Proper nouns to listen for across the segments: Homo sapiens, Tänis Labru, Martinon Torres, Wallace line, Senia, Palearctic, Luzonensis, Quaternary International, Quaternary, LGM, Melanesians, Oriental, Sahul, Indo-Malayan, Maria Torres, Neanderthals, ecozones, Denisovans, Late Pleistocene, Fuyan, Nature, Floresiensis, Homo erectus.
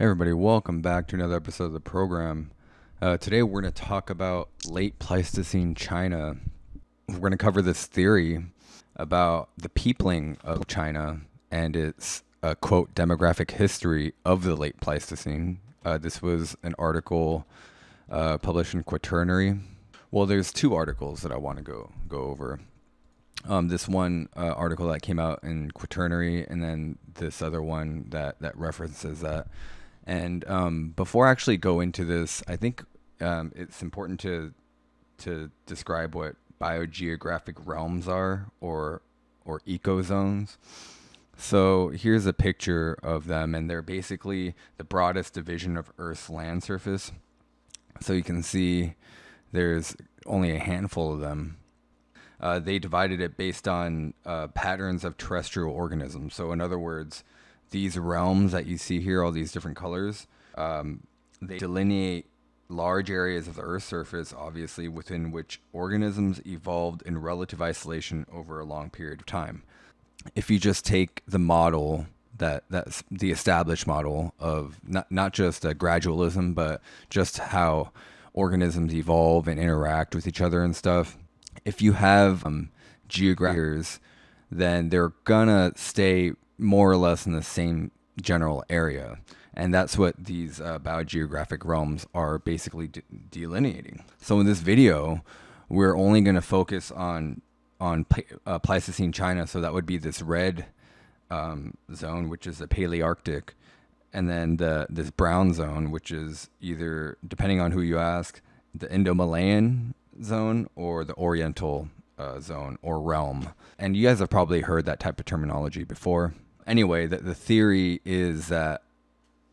Hey everybody, welcome back to another episode of the program. Today we're going to talk about late Pleistocene China. We're going to cover this theory about the peopling of China and its, quote, demographic history of the late Pleistocene. This was an article published in Quaternary. Well, there's two articles that I want to go over. This one article that came out in Quaternary, and then this other one that references that. And before I actually go into this, I think it's important to describe what biogeographic realms are, or ecozones. So here's a picture of them, and they're basically the broadest division of Earth's land surface. So you can see there's only a handful of them. They divided it based on patterns of terrestrial organisms. So in other words, these realms that you see here, all these different colors, they delineate large areas of the Earth's surface, obviously, within which organisms evolved in relative isolation over a long period of time. If you just take the model, that's the established model of not just gradualism, but just how organisms evolve and interact with each other and stuff, if you have geographers, then they're gonna stay more or less in the same general area. And that's what these biogeographic realms are basically delineating. So in this video, we're only gonna focus on Pleistocene China. So that would be this red zone, which is the Palearctic, and then this brown zone, which is either, depending on who you ask, the Indo-Malayan zone or the Oriental zone or realm. And you guys have probably heard that type of terminology before. Anyway, the theory is that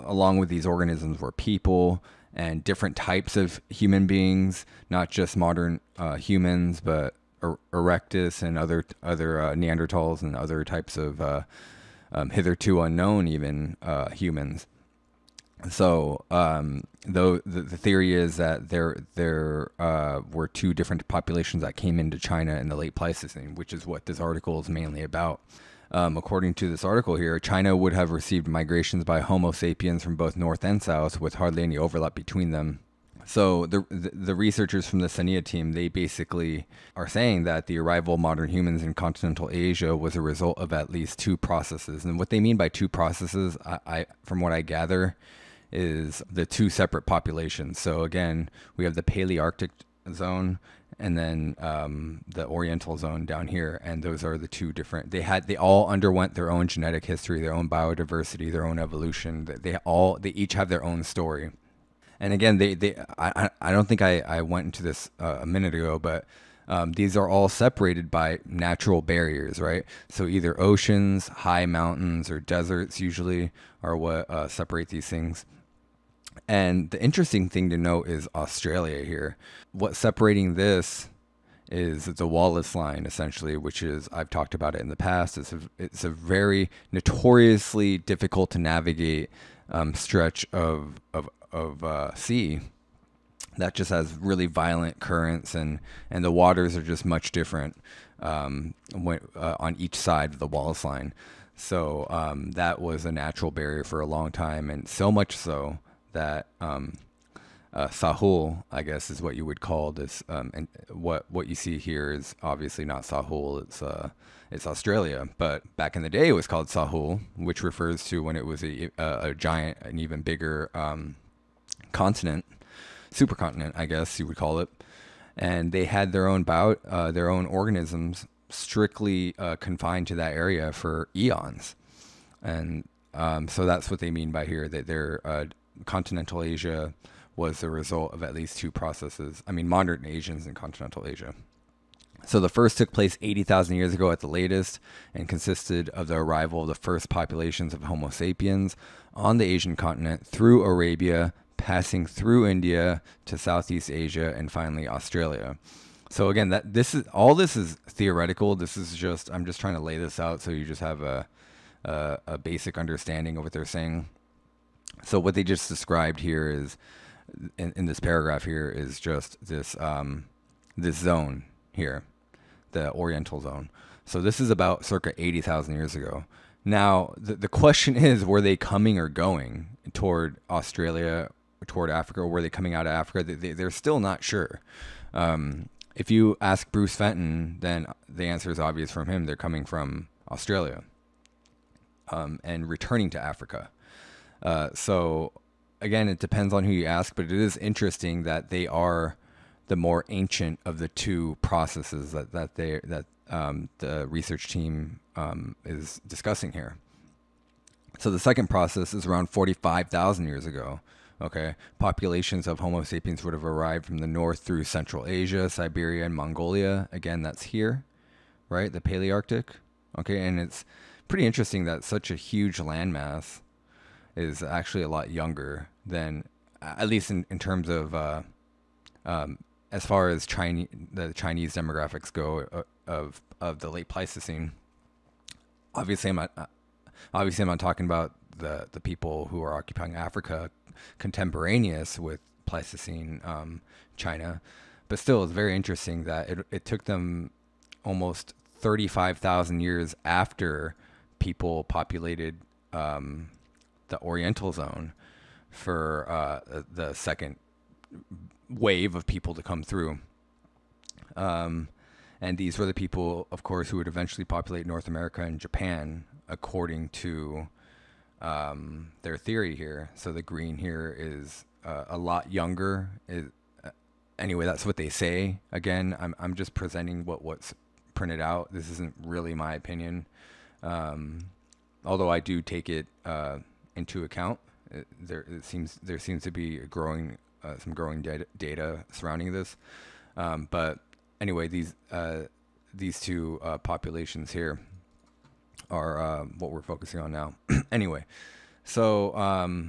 along with these organisms were people and different types of human beings, not just modern humans, but Erectus and other Neanderthals and other types of hitherto unknown even humans. So though the theory is that there were two different populations that came into China in the late Pleistocene, which is what this article is mainly about. According to this article here, China would have received migrations by Homo sapiens from both north and south, with hardly any overlap between them. So the researchers from the Senia team, they basically are saying that the arrival of modern humans in continental Asia was a result of at least two processes. And what they mean by two processes, from what I gather, is the two separate populations. So again, we have the Palearctic zone and then the Oriental zone down here, and those are the two different. They all underwent their own genetic history, their own biodiversity, their own evolution. They each have their own story. And again, I don't think I went into this a minute ago, but these are all separated by natural barriers, right? So either oceans, high mountains, or deserts usually are what separate these things. And the interesting thing to note is Australia here. What's separating this is the Wallace line, essentially, which is, I've talked about it in the past, it's a very notoriously difficult to navigate stretch of sea that just has really violent currents, and the waters are just much different on each side of the Wallace line. So that was a natural barrier for a long time, and so much so that Sahul, I guess, is what you would call this. And what you see here is obviously not Sahul; it's Australia. But back in the day, it was called Sahul, which refers to when it was a giant, an even bigger continent, supercontinent, I guess you would call it. And they had their own their own organisms strictly confined to that area for eons. And so that's what they mean by here, that their continental Asia was the result of at least two processes. I mean, modern Asians in continental Asia. So the first took place 80,000 years ago at the latest, and consisted of the arrival of the first populations of Homo sapiens on the Asian continent through Arabia, passing through India to Southeast Asia, and finally Australia. So again, this is theoretical. This is just, I'm just trying to lay this out so you just have a basic understanding of what they're saying. So what they just described here is, in this paragraph here, is just this this zone here, the Oriental zone. So this is about circa 80,000 years ago. Now the question is, were they coming or going toward Australia, toward Africa, or were they coming out of Africa? They're still not sure. If you ask Bruce Fenton, then the answer is obvious from him. They're coming from Australia and returning to Africa. So again, it depends on who you ask, but it is interesting that they are the more ancient of the two processes that the research team is discussing here. So the second process is around 45,000 years ago. Okay, populations of Homo sapiens would have arrived from the north through Central Asia, Siberia, and Mongolia. Again, that's here, right? The Palearctic. Okay, and it's pretty interesting that such a huge landmass is actually a lot younger than, at least in terms of, as far as the Chinese demographics go of the Late Pleistocene. Obviously, I'm not talking about the people who are occupying Africa contemporaneous with Pleistocene China, but still, it's very interesting that it took them almost 35,000 years after people populated the Oriental zone for the second wave of people to come through. And these were the people, of course, who would eventually populate North America and Japan, according to their theory here. So the green here is a lot younger. Anyway, that's what they say. Again, I'm just presenting what's printed out. This isn't really my opinion, although I do take it into account. There seems to be a growing some growing data surrounding this, but anyway, these two populations here are what we're focusing on now. Anyway, so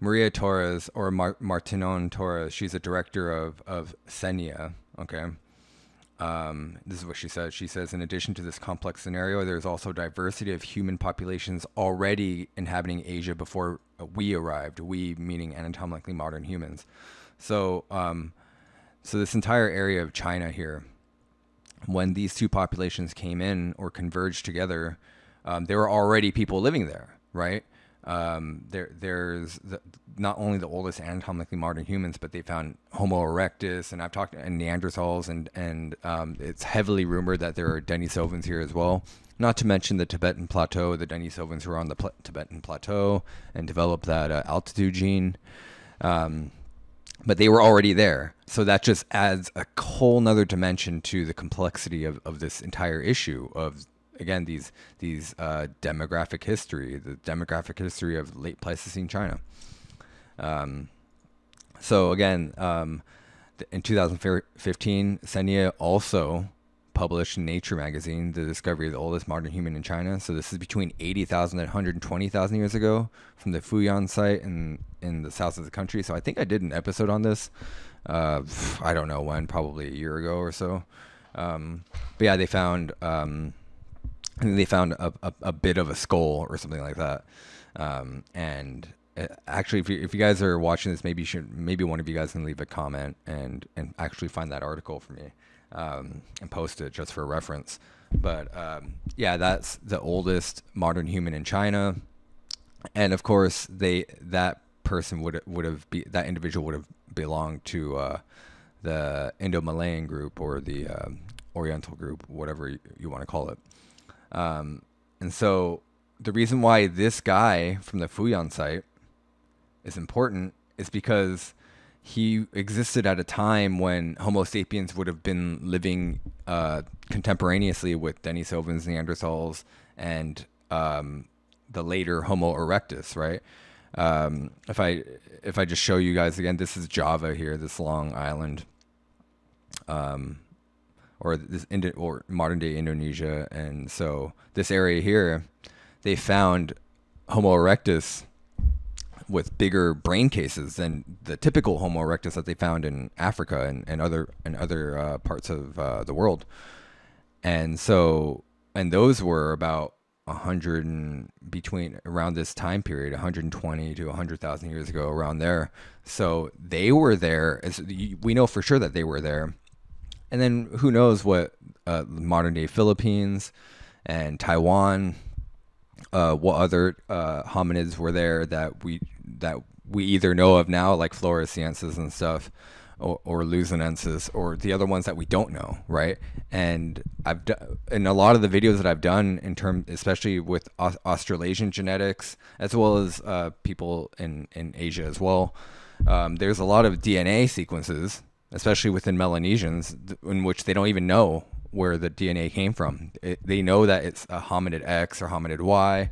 Maria Torres, or Martinon Torres, she's a director of Senia. Okay, this is what she says. She says, in addition to this complex scenario, there's also diversity of human populations already inhabiting Asia before we arrived, we meaning anatomically modern humans. So so this entire area of China here, when these two populations came in or converged together, there were already people living there, right? There's not only the oldest anatomically modern humans, but they found Homo erectus, and I've talked to Neanderthals, and it's heavily rumored that there are Denisovans here as well. Not to mention the Tibetan plateau, the Denisovans were on the Tibetan plateau and developed that altitude gene. But they were already there. So that just adds a whole nother dimension to the complexity of this entire issue of, again, these demographic history, the demographic history of Late Pleistocene China. So again, in 2015, Senia also published in Nature magazine the discovery of the oldest modern human in China. So this is between 80,000 and 120,000 years ago from the Fuyan site in the south of the country. So I think I did an episode on this. I don't know when, probably a year ago or so. But yeah, they found a bit of a skull or something like that. And actually, if you guys are watching this, maybe one of you guys can leave a comment and actually find that article for me. And post it just for reference. But yeah, that's the oldest modern human in China, and of course that individual would have belonged to the Indo-Malayan group or the Oriental group, whatever you want to call it. And so the reason why this guy from the Fuyan site is important is because he existed at a time when Homo sapiens would have been living contemporaneously with Denisovans, Neanderthals, and the later Homo erectus, right? If I just show you guys again, this is Java here, this Long Island, or modern day Indonesia, and so this area here, they found Homo erectus with bigger brain cases than the typical Homo erectus that they found in Africa and other parts of the world. And so, and those were about 100 and between around this time period, 120 to 100,000 years ago, around there. So they were there, as we know for sure that they were there. And then who knows what modern day Philippines and Taiwan what other hominids were there that we either know of now, like Floresiensis and stuff, or Luzonensis, or the other ones that we don't know, right? And I've done, in a lot of the videos that I've done, in terms, especially with Australasian genetics, as well as people in Asia as well, there's a lot of DNA sequences, especially within Melanesians, in which they don't even know where the DNA came from. They know that it's a hominid X or hominid Y,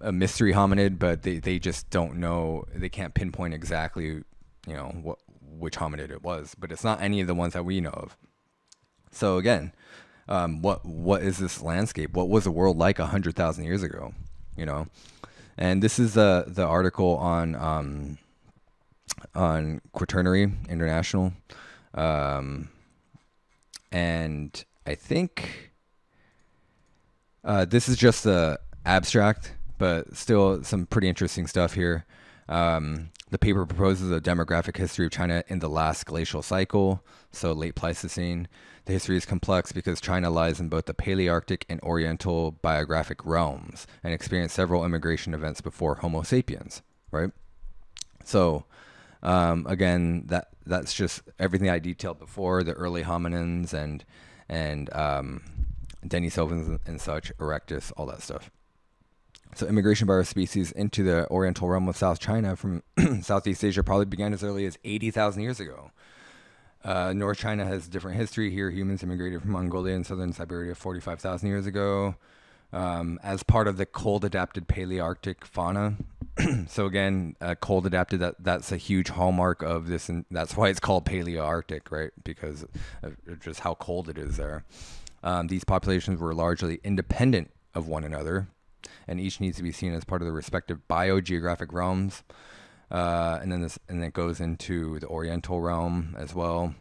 a mystery hominid, but they just don't know. They can't pinpoint exactly, you know, which hominid it was, but it's not any of the ones that we know of. So again, what is this landscape? What was the world like 100,000 years ago? You know, and this is the article on Quaternary International, and I think this is just the abstract, but still some pretty interesting stuff here. The paper proposes a demographic history of China in the last glacial cycle, so late Pleistocene. The history is complex because China lies in both the Palearctic and Oriental biogeographic realms and experienced several immigration events before Homo sapiens, right? So again, that's just everything I detailed before, the early hominins and Denisovans and such, Erectus, all that stuff. So immigration by our species into the Oriental realm of South China from Southeast Asia probably began as early as 80,000 years ago. North China has a different history. Here, humans immigrated from Mongolia and southern Siberia 45,000 years ago as part of the cold-adapted Palearctic fauna. So again, cold-adapted, that's a huge hallmark of this, and that's why it's called Palearctic, right? Because of just how cold it is there. These populations were largely independent of one another, and each needs to be seen as part of the respective biogeographic realms. And then it goes into the Oriental realm as well.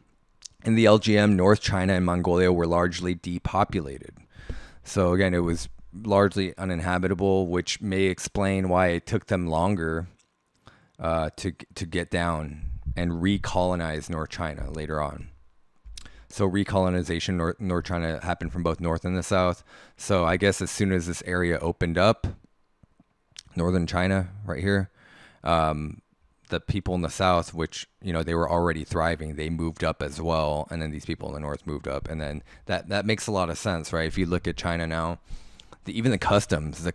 In the LGM, North China and Mongolia were largely depopulated. So again, it was largely uninhabitable, which may explain why it took them longer to get down and recolonize North China later on. So recolonization, North China happened from both north and the south. So I guess as soon as this area opened up, northern China right here, the people in the south, which, you know, they were already thriving, they moved up as well. And then these people in the north moved up. And then that makes a lot of sense, right? If you look at China now, even the customs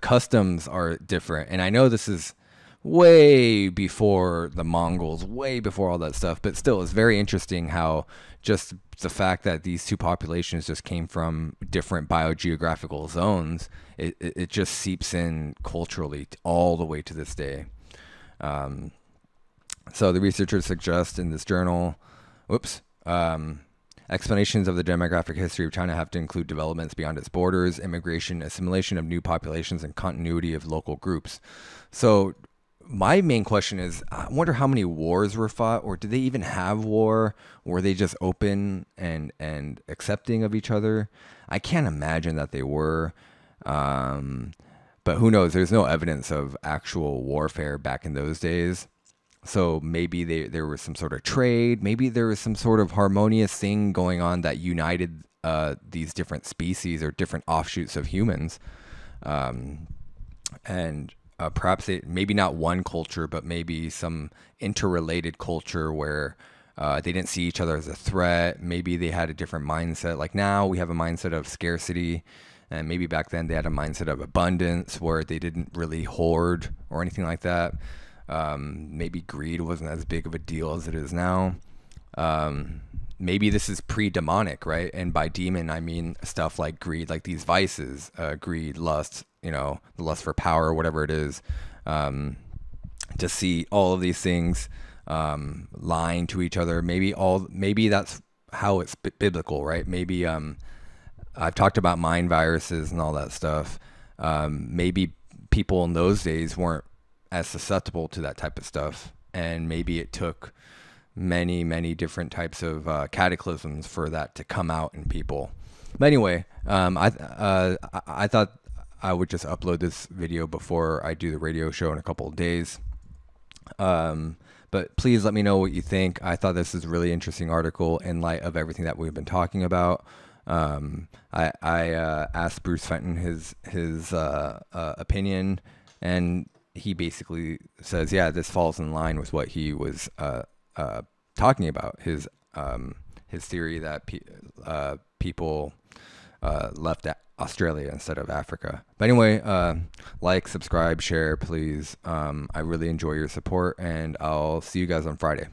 are different. And I know this is way before the Mongols, way before all that stuff, but still it's very interesting how just the fact that these two populations just came from different biogeographical zones, it just seeps in culturally all the way to this day. So the researchers suggest in this journal, explanations of the demographic history of China have to include developments beyond its borders, immigration, assimilation of new populations, and continuity of local groups. So my main question is, I wonder how many wars were fought, or did they even have war? Were they just open and accepting of each other? I can't imagine that they were, but who knows? There's no evidence of actual warfare back in those days. So maybe there was some sort of trade. Maybe there was some sort of harmonious thing going on that united these different species or different offshoots of humans. Perhaps maybe not one culture, but maybe some interrelated culture where they didn't see each other as a threat. Maybe they had a different mindset. Like now we have a mindset of scarcity, and maybe back then they had a mindset of abundance where they didn't really hoard or anything like that. Maybe greed wasn't as big of a deal as it is now. Maybe this is pre-demonic, right? And by demon, I mean stuff like greed, like these vices, greed, lust, you know, the lust for power, whatever it is, deceit, all of these things, lying to each other. Maybe that's how it's biblical, right? Maybe I've talked about mind viruses and all that stuff. Maybe people in those days weren't as susceptible to that type of stuff, and maybe it took many different types of cataclysms for that to come out in people. But anyway, I thought I would just upload this video before I do the radio show in a couple of days. But please let me know what you think. I thought this is a really interesting article in light of everything that we've been talking about. I asked Bruce Fenton his opinion, and he basically says, yeah, this falls in line with what he was talking about, his theory that people left Australia instead of Africa. But anyway, like, subscribe, share, please. I really enjoy your support, and I'll see you guys on Friday.